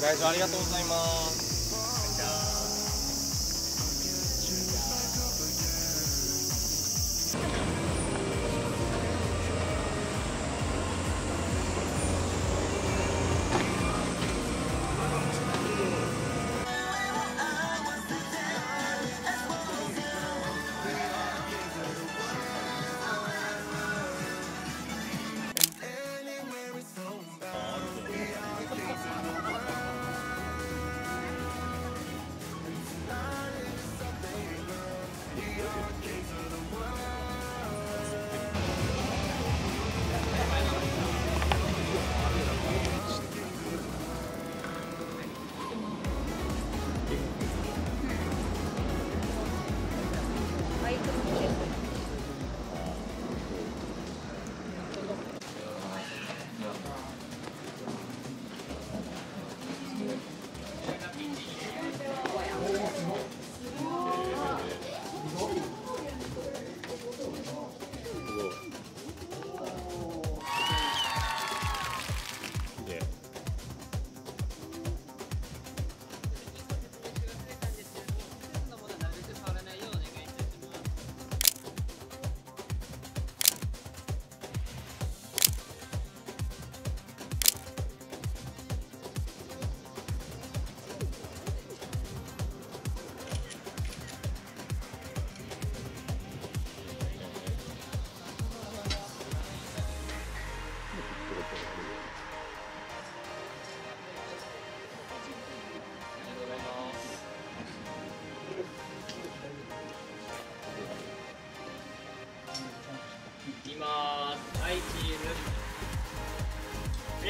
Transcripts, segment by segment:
ご来場ありがとうございます。あ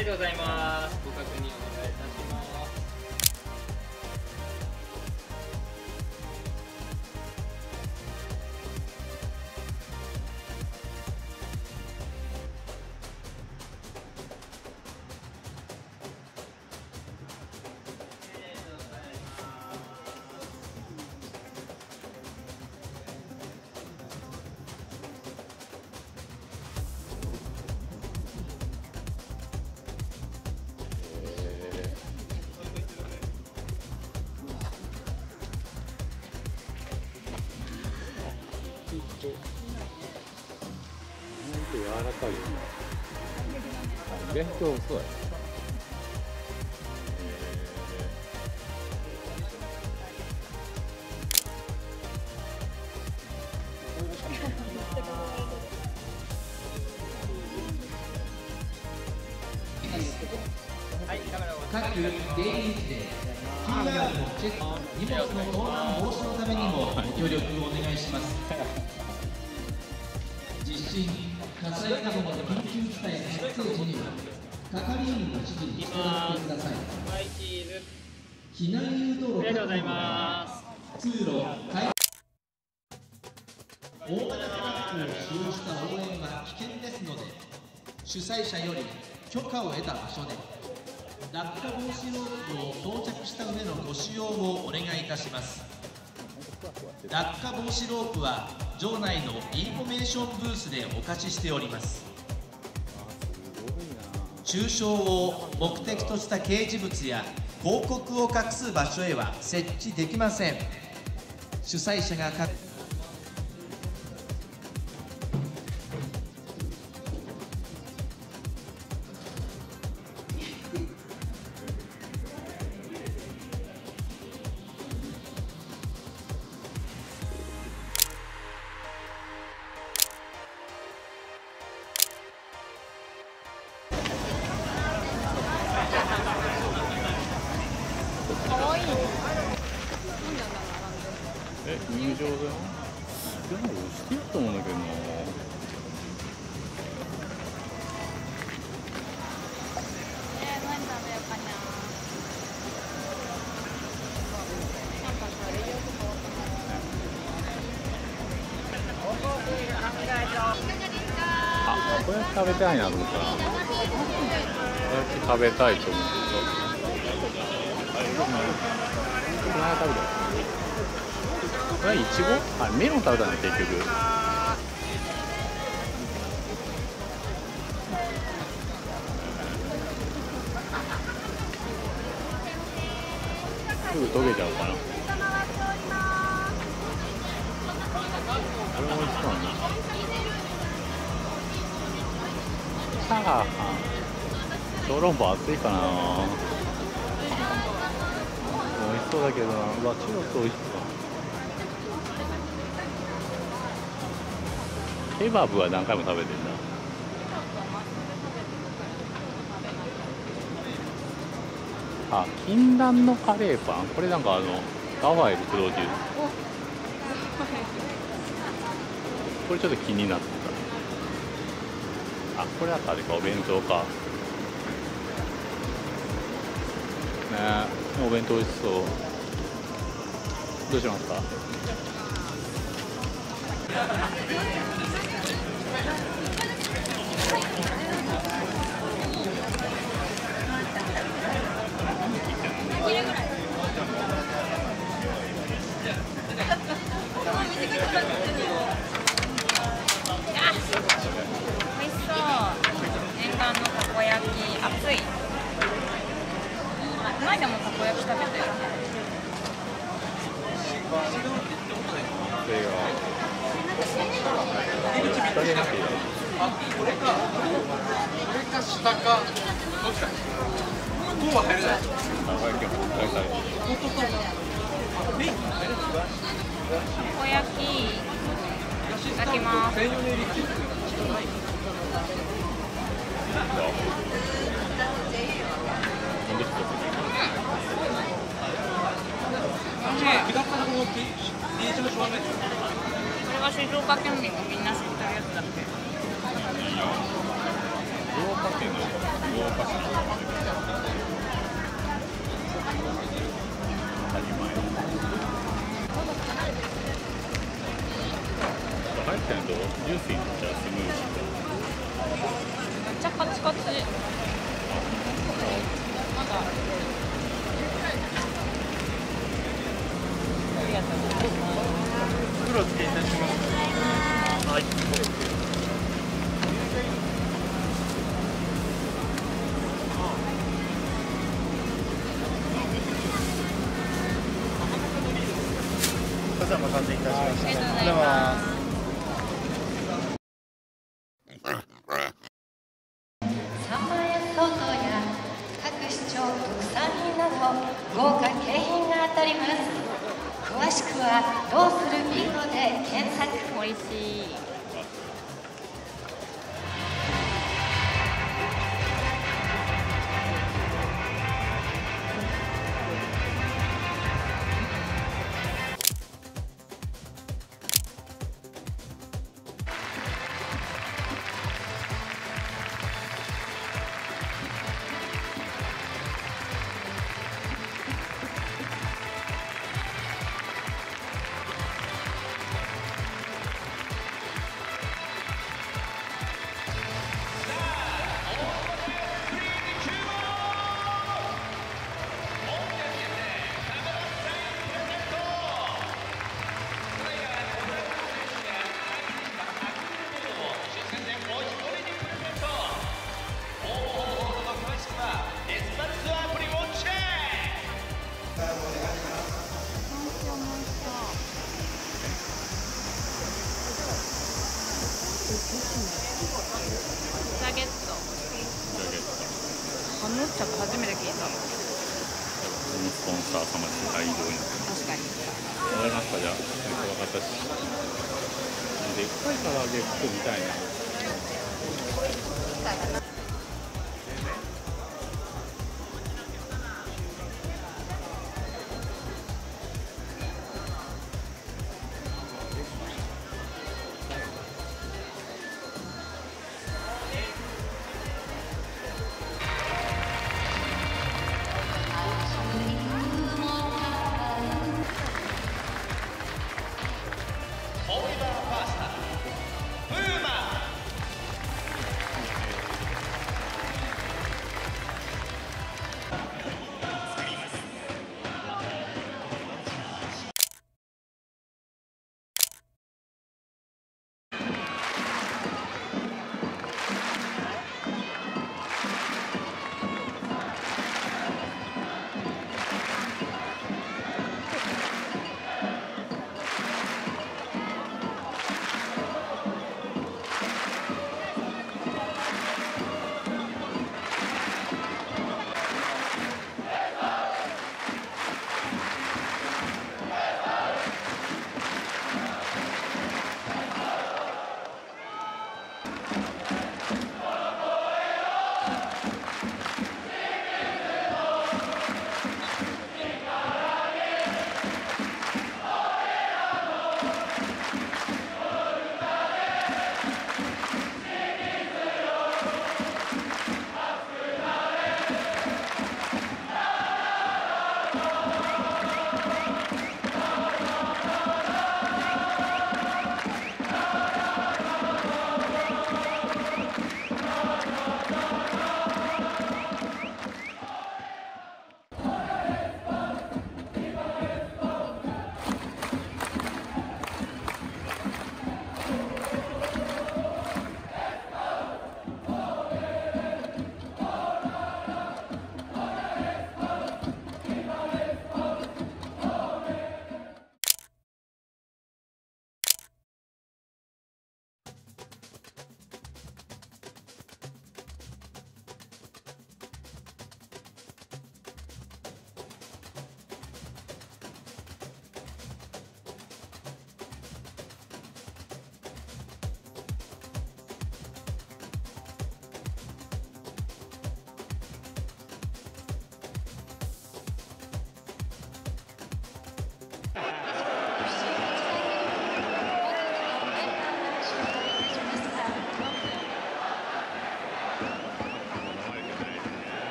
りがとうございます。ご確認お願いいたします。柔らかいよね。勉強そうや。はい、カメラを各出入り口で QR のチェック、荷物の盗難防止のためにもご協力をお願いします。実施火災などの緊急事態発生時には係員の指示に従ってください。避難誘導路確保や通路開大型トラックを使用した応援は危険ですので、主催者より許可を得た場所で落下防止ロープを装着した上のご使用をお願いいたします。落下防止ロープは場内のインフォメーションブースでお貸ししております。中傷を目的とした掲示物や広告を隠す場所へは設置できません。主催者が入場だよ。でも押してやったもんだけどな。あ、これ食べたいなと思ったら。これ食べたいと思って。これイチゴ？あ、メロン食べたね、結局。すぐ溶けちゃうかな。あれも美味しそうなチャーハン、小籠包熱いかな。美味しそうだけどな。うわ、チュロス美味しそう。ケバブは何回も食べてるな。あ、禁断のカレーパン、これなんかハワイでプロデュース。これちょっと気になってた。あ、これだったらあれか、お弁当か。ねえ、お弁当美味しそう。どうしますか。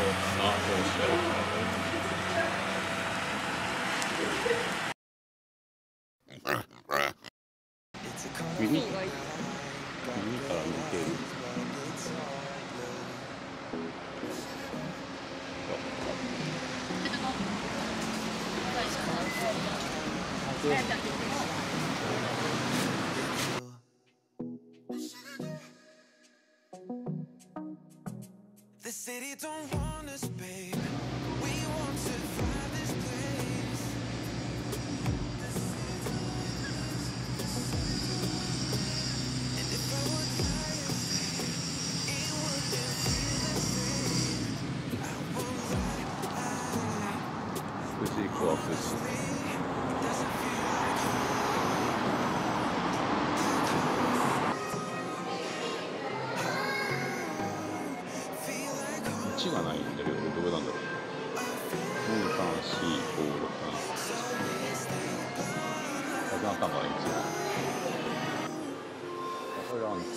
耳から抜ける。The city don't want us, babe. We want to find this place. And if I would lie, it wouldn't feel the same. I would lie, This equal office.1がないんだけど、どこなんだろう。2、3、4、5、6、7。なかなか1だ。これランチ。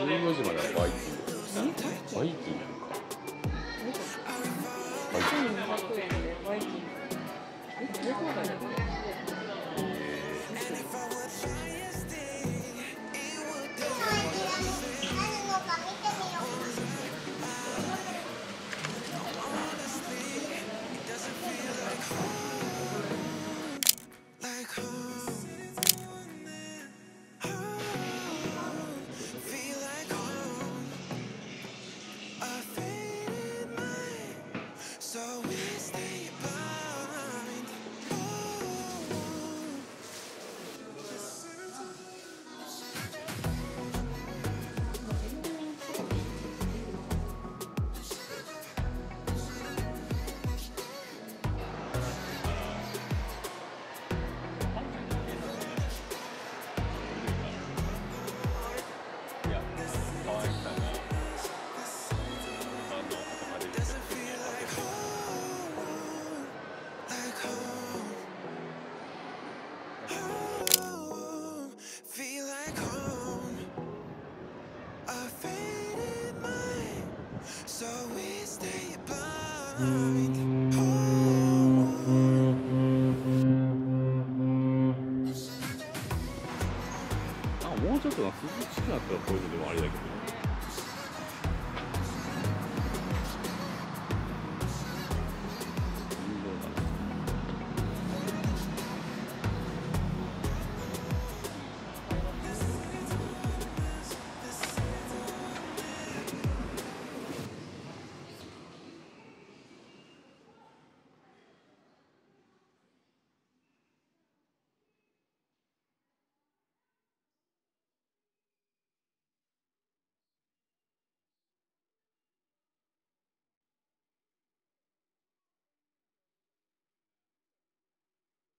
14時まではバイキン。バイキンなのか。1200円でバイキン。もうちょっと涼しくなったらこういうのでもありだけど。